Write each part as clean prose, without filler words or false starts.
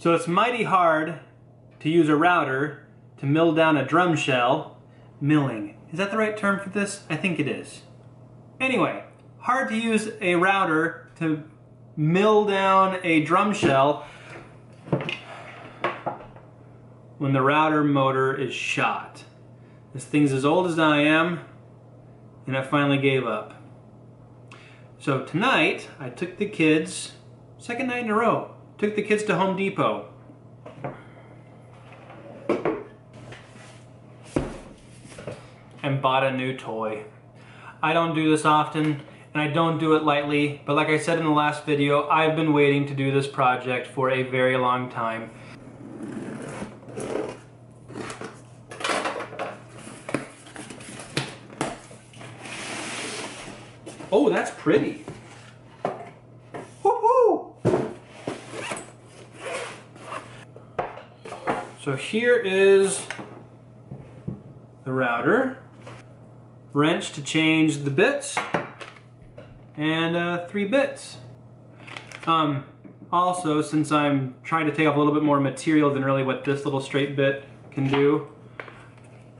So it's mighty hard to use a router to mill down a drum shell. Milling. Is that the right term for this? I think it is. Anyway, hard to use a router to mill down a drum shell when the router motor is shot. This thing's as old as I am, and I finally gave up. So tonight, I took the kids, second night in a row, took the kids to Home Depot. And bought a new toy. I don't do this often, and I don't do it lightly, but like I said in the last video, I've been waiting to do this project for a very long time. Oh, that's pretty. Woohoo! So here is the router. Wrench to change the bits, and 3 bits. Also, since I'm trying to take off a little bit more material than really what this little straight bit can do,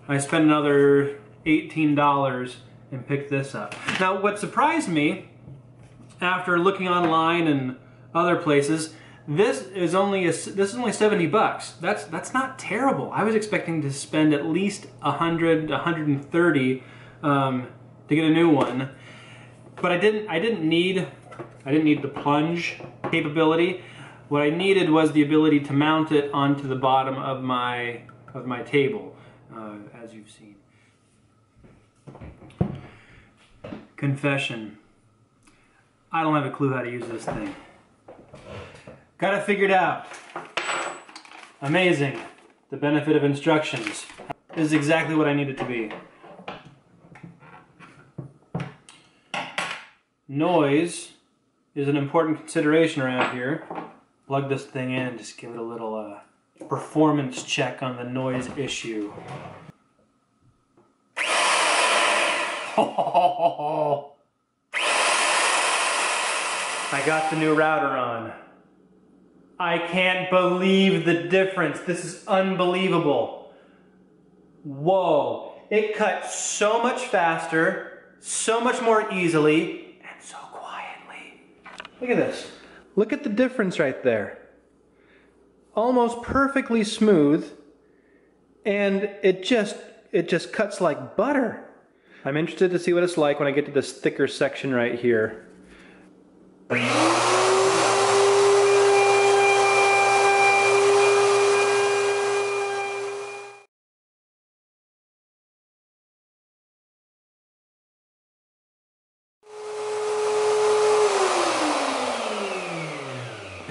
I spent another $18 and picked this up. Now, what surprised me, after looking online and other places, this is only 70 bucks. That's not terrible. I was expecting to spend at least 100, 130 to get a new one, but I didn't need the plunge capability. What I needed was the ability to mount it onto the bottom of my table, as you've seen. Confession: I don't have a clue how to use this thing. Got it figured out. Amazing. The benefit of instructions. This is exactly what I need it to be. Noise is an important consideration around here. Plug this thing in and just give it a little performance check on the noise issue. I got the new router on. I can't believe the difference. This is unbelievable. Whoa. It cuts so much faster, so much more easily, and so quietly. Look at this. Look at the difference right there. Almost perfectly smooth, and it just cuts like butter. I'm interested to see what it's like when I get to this thicker section right here.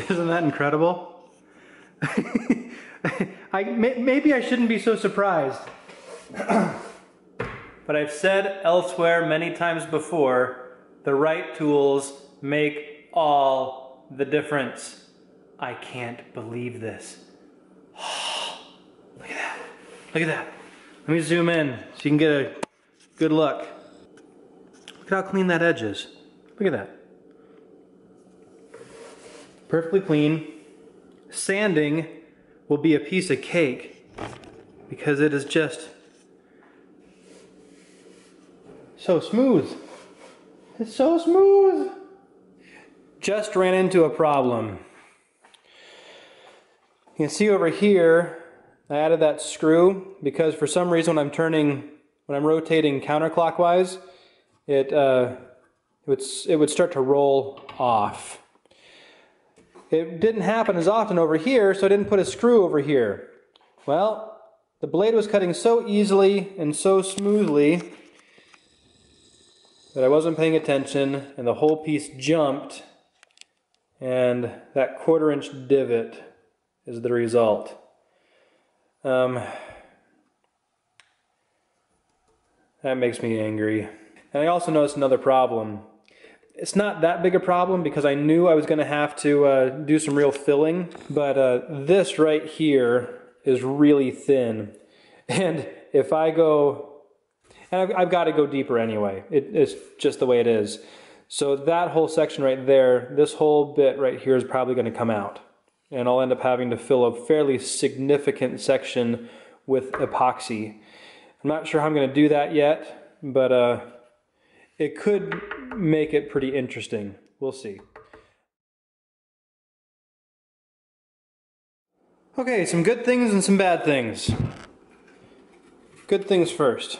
Isn't that incredible? Maybe I shouldn't be so surprised. But I've said elsewhere many times before, the right tools make all the difference. I can't believe this. Look at that. Look at that. Let me zoom in so you can get a good look. Look at how clean that edge is. Look at that. Perfectly clean. Sanding will be a piece of cake because it is just so smooth. It's so smooth. Just ran into a problem. You can see over here, I added that screw because for some reason when I'm rotating counterclockwise, it would start to roll off. It didn't happen as often over here, so I didn't put a screw over here. Well, the blade was cutting so easily and so smoothly that I wasn't paying attention, and the whole piece jumped, and that 1/4-inch divot is the result. That makes me angry. And I also noticed another problem. It's not that big a problem because I knew I was going to have to do some real filling, but this right here is really thin, and if I go, and I've got to go deeper anyway, it's just the way it is. So that whole section right there, this whole bit right here is probably going to come out. and I'll end up having to fill a fairly significant section with epoxy. I'm not sure how I'm going to do that yet, but it could make it pretty interesting. We'll see. Okay, some good things and some bad things. Good things first.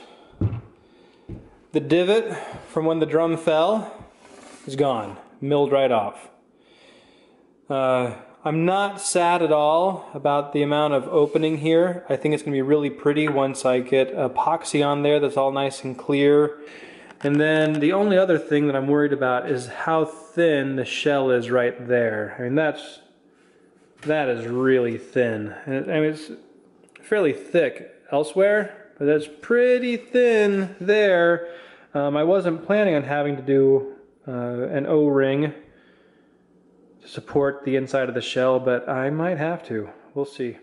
The divot from when the drum fell is gone, milled right off. I'm not sad at all about the amount of opening here. I think it's going to be really pretty once I get epoxy on there that's all nice and clear. And then the only other thing that I'm worried about is how thin the shell is right there. I mean, that is really thin. And I mean, it's fairly thick elsewhere, but that's pretty thin there. I wasn't planning on having to do an O-ring to support the inside of the shell, but I might have to. We'll see.